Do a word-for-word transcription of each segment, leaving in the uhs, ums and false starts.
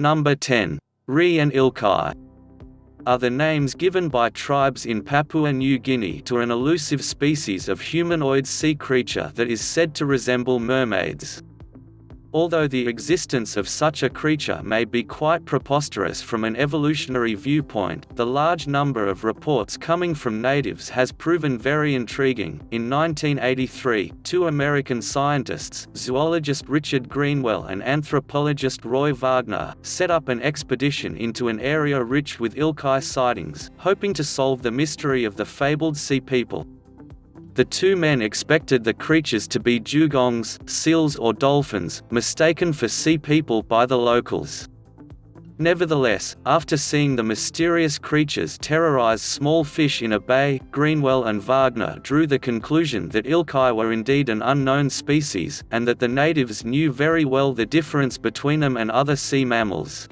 Number ten. Ri and Ilkai are the names given by tribes in Papua New Guinea to an elusive species of humanoid sea creature that is said to resemble mermaids. Although the existence of such a creature may be quite preposterous from an evolutionary viewpoint, the large number of reports coming from natives has proven very intriguing. In nineteen eighty-three, two American scientists, zoologist Richard Greenwell and anthropologist Roy Wagner, set up an expedition into an area rich with Ilkai sightings, hoping to solve the mystery of the fabled sea people. The two men expected the creatures to be dugongs, seals or dolphins, mistaken for sea people by the locals. Nevertheless, after seeing the mysterious creatures terrorize small fish in a bay, Greenwell and Wagner drew the conclusion that Ilkai were indeed an unknown species, and that the natives knew very well the difference between them and other sea mammals.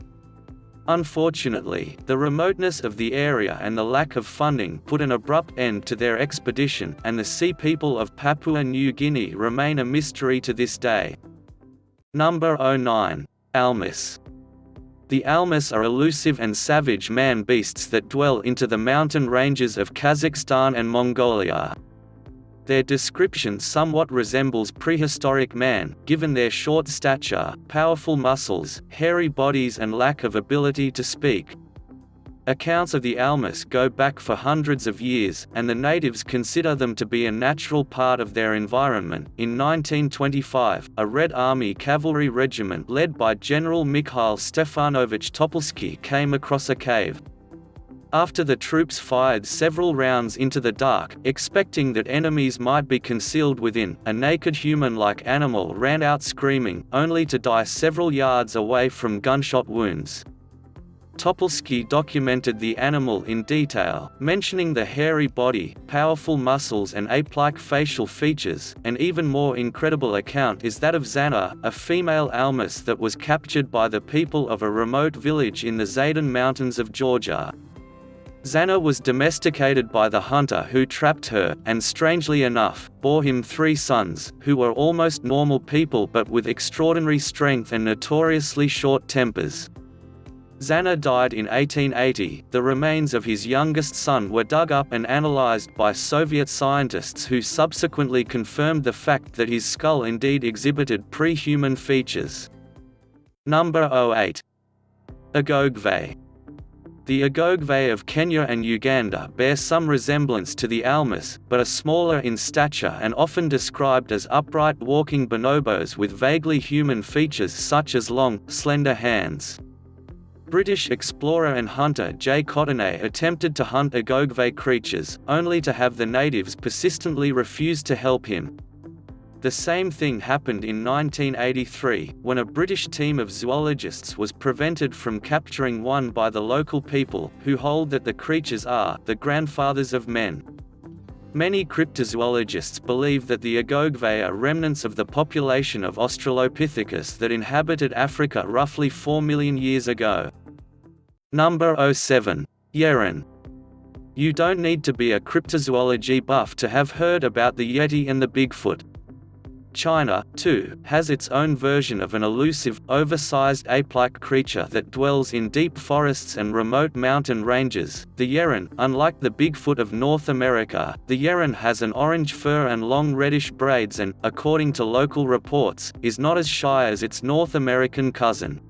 Unfortunately, the remoteness of the area and the lack of funding put an abrupt end to their expedition, and the sea people of Papua New Guinea remain a mystery to this day. Number nine. Almas. The Almas are elusive and savage man-beasts that dwell into the mountain ranges of Kazakhstan and Mongolia. Their description somewhat resembles prehistoric man, given their short stature, powerful muscles, hairy bodies and lack of ability to speak. Accounts of the Almas go back for hundreds of years, and the natives consider them to be a natural part of their environment. In nineteen twenty-five, a Red Army cavalry regiment led by General Mikhail Stefanovich Topolsky came across a cave. After the troops fired several rounds into the dark, expecting that enemies might be concealed within, a naked human-like animal ran out screaming, only to die several yards away from gunshot wounds. Topolsky documented the animal in detail, mentioning the hairy body, powerful muscles and ape-like facial features. An even more incredible account is that of Zana, a female almas that was captured by the people of a remote village in the Zaydan Mountains of Georgia. Zana was domesticated by the hunter who trapped her, and strangely enough, bore him three sons, who were almost normal people but with extraordinary strength and notoriously short tempers. Zana died in eighteen eighty, the remains of his youngest son were dug up and analyzed by Soviet scientists who subsequently confirmed the fact that his skull indeed exhibited pre-human features. Number eight. Agogve. The Agogve of Kenya and Uganda bear some resemblance to the Almas, but are smaller in stature and often described as upright walking bonobos with vaguely human features such as long, slender hands. British explorer and hunter Jay Cottenay attempted to hunt Agogve creatures, only to have the natives persistently refuse to help him. The same thing happened in nineteen eighty-three, when a British team of zoologists was prevented from capturing one by the local people, who hold that the creatures are the grandfathers of men. Many cryptozoologists believe that the Agogve are remnants of the population of Australopithecus that inhabited Africa roughly four million years ago. Number seven. Yeren. You don't need to be a cryptozoology buff to have heard about the Yeti and the Bigfoot. China, too, has its own version of an elusive, oversized ape-like creature that dwells in deep forests and remote mountain ranges. The Yeren, unlike the Bigfoot of North America, the Yeren has an orange fur and long reddish braids and, according to local reports, is not as shy as its North American cousin.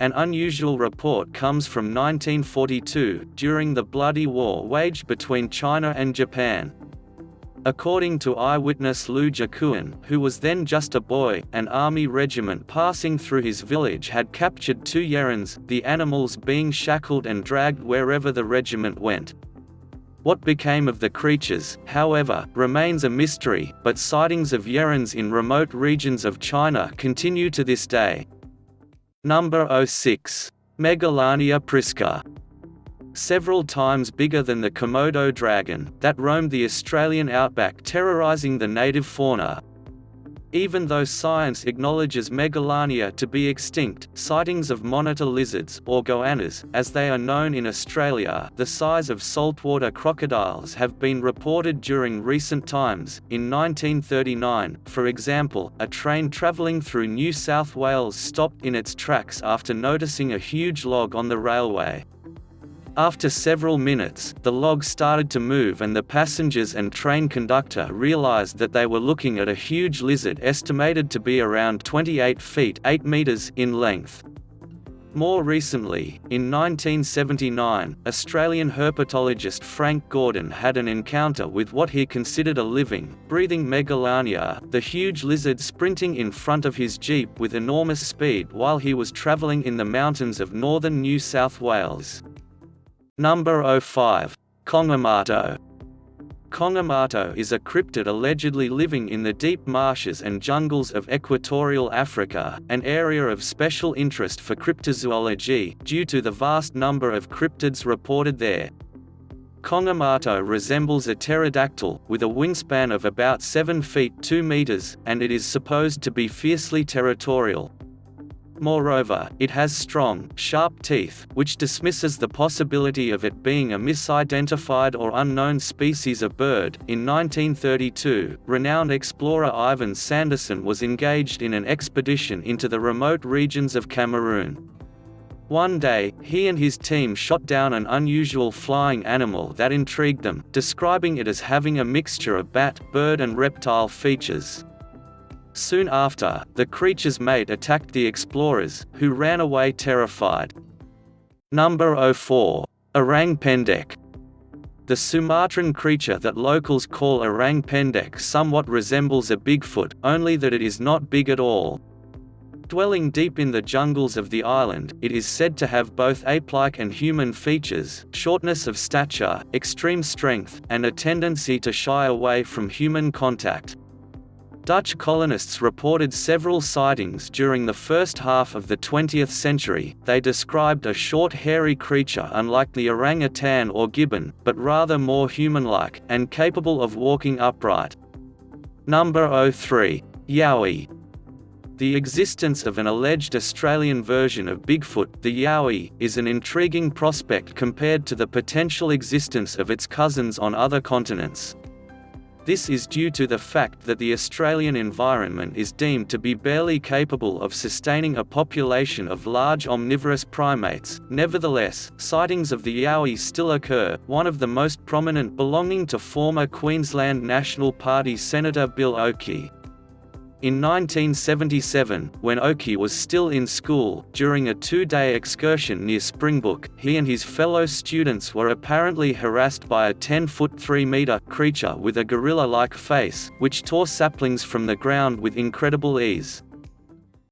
An unusual report comes from nineteen forty-two, during the bloody war waged between China and Japan. According to eyewitness Liu Jiaqun, who was then just a boy, an army regiment passing through his village had captured two Yerens, the animals being shackled and dragged wherever the regiment went. What became of the creatures, however, remains a mystery, but sightings of Yerens in remote regions of China continue to this day. Number six. Megalania Prisca. Several times bigger than the Komodo dragon, that roamed the Australian outback terrorizing the native fauna. Even though science acknowledges Megalania to be extinct, sightings of monitor lizards, or goannas, as they are known in Australia, the size of saltwater crocodiles, have been reported during recent times. In nineteen thirty-nine, for example, a train travelling through New South Wales stopped in its tracks after noticing a huge log on the railway. After several minutes, the log started to move and the passengers and train conductor realized that they were looking at a huge lizard estimated to be around twenty-eight feet eight meters in length. More recently, in nineteen seventy-nine, Australian herpetologist Frank Gordon had an encounter with what he considered a living, breathing Megalania, the huge lizard sprinting in front of his jeep with enormous speed while he was travelling in the mountains of northern New South Wales. Number five. Kongamato. Kongamato is a cryptid allegedly living in the deep marshes and jungles of equatorial Africa, an area of special interest for cryptozoology, due to the vast number of cryptids reported there. Kongamato resembles a pterodactyl, with a wingspan of about seven feet two meters, and it is supposed to be fiercely territorial. Moreover, it has strong, sharp teeth, which dismisses the possibility of it being a misidentified or unknown species of bird. In nineteen thirty-two, renowned explorer Ivan Sanderson was engaged in an expedition into the remote regions of Cameroon. One day, he and his team shot down an unusual flying animal that intrigued them, describing it as having a mixture of bat, bird, and reptile features. Soon after, the creature's mate attacked the explorers, who ran away terrified. Number four. Orang Pendek. The Sumatran creature that locals call Orang Pendek somewhat resembles a Bigfoot, only that it is not big at all. Dwelling deep in the jungles of the island, it is said to have both ape-like and human features, shortness of stature, extreme strength, and a tendency to shy away from human contact. Dutch colonists reported several sightings during the first half of the twentieth century. They described a short hairy creature unlike the orangutan or gibbon, but rather more human-like, and capable of walking upright. Number three. Yowie. The existence of an alleged Australian version of Bigfoot, the Yowie, is an intriguing prospect compared to the potential existence of its cousins on other continents. This is due to the fact that the Australian environment is deemed to be barely capable of sustaining a population of large omnivorous primates. Nevertheless, sightings of the Yowie still occur, one of the most prominent belonging to former Queensland National Party Senator Bill O'Keefe. In nineteen seventy-seven, when Oki was still in school, during a two-day excursion near Springbrook, he and his fellow students were apparently harassed by a ten-foot three-meter creature with a gorilla-like face, which tore saplings from the ground with incredible ease.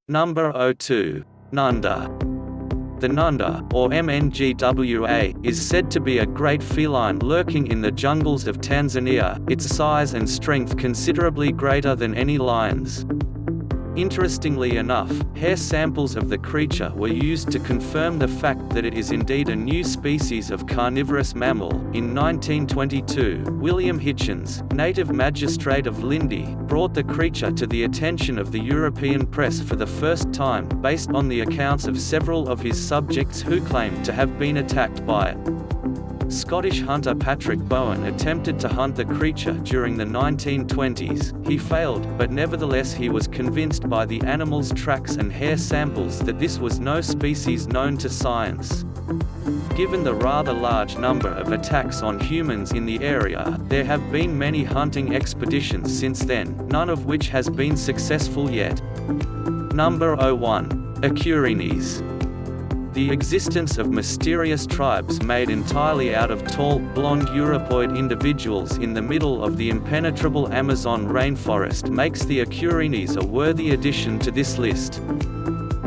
Number two. Nunda. The Nunda, or M N G W A, is said to be a great feline lurking in the jungles of Tanzania, its size and strength considerably greater than any lion's. Interestingly enough, hair samples of the creature were used to confirm the fact that it is indeed a new species of carnivorous mammal. In nineteen twenty-two, William Hutchins, native magistrate of Lindi, brought the creature to the attention of the European press for the first time, based on the accounts of several of his subjects who claimed to have been attacked by it. Scottish hunter Patrick Bowen attempted to hunt the creature during the nineteen twenties. He failed, but nevertheless he was convinced by the animal's tracks and hair samples that this was no species known to science. Given the rather large number of attacks on humans in the area, there have been many hunting expeditions since then, none of which has been successful yet. Number one. Acurinis. The existence of mysterious tribes made entirely out of tall, blonde Europoid individuals in the middle of the impenetrable Amazon rainforest makes the Acurinis a worthy addition to this list.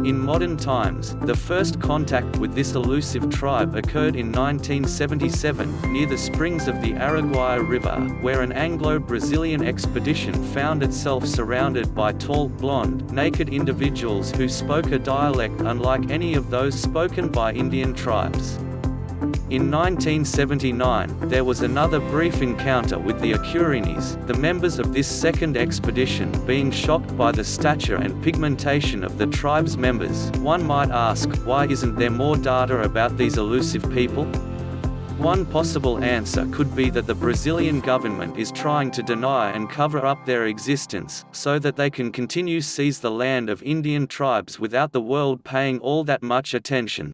In modern times, the first contact with this elusive tribe occurred in nineteen seventy-seven, near the springs of the Araguaia River, where an Anglo-Brazilian expedition found itself surrounded by tall, blonde, naked individuals who spoke a dialect unlike any of those spoken by Indian tribes. In nineteen seventy-nine, there was another brief encounter with the Acurinis, the members of this second expedition being shocked by the stature and pigmentation of the tribe's members. One might ask, why isn't there more data about these elusive people? One possible answer could be that the Brazilian government is trying to deny and cover up their existence, so that they can continue to seize the land of Indian tribes without the world paying all that much attention.